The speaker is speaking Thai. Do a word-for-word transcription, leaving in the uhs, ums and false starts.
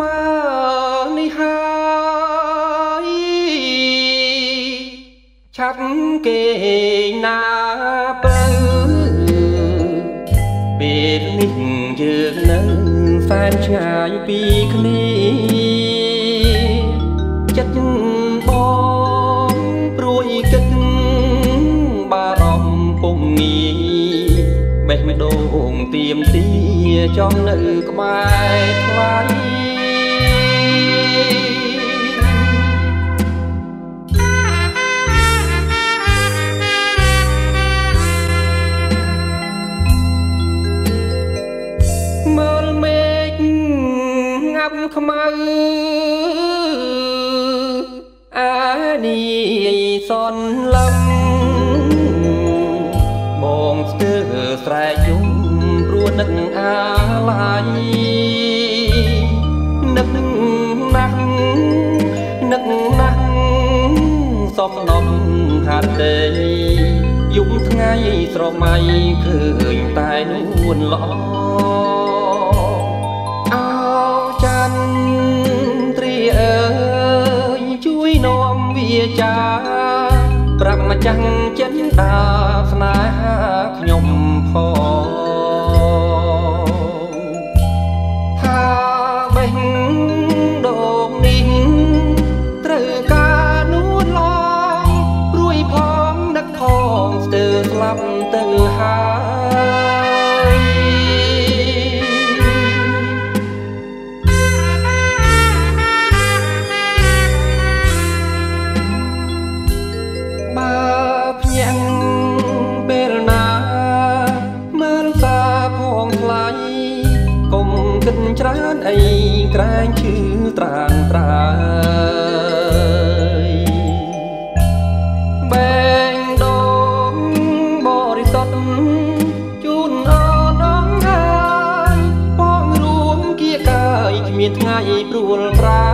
มาในหายชักเกยนาปลื้มเป็นนิ่งเยือกนั้นแฟนชายปีคลีจัดบองปรวยกึ่งบารมปงมีแบกไม่โด่งเตรียมตีจอมหนึ่งก็ไม่ไกลเมื่อเมฆงับขมาอานีสอนลำมองเสือสายยุงรวนนักอาลัยนักนักนักนักสอบนมหัดเดยุงทั้งไงตรอกไม่เคยตายนวลหลอเอาจันตรีเอ๋ยช่วยน้อมเวียจาปรับมาจังเจ็ดดาสนาขยมพอถ้าเบ่งโด่งนิ่งตรึกานูนลองรวยพร้อมนักทองเตือนลำตือหายมาเพียงเป็นนาเมื่อตาพองไหลกงกันจราไอกลางชื่อตรางตรายแบ่งดมบริสุทธิ์จุนอน้องหายป้องรวมเกียร์กายเมียนไงปลุกปลา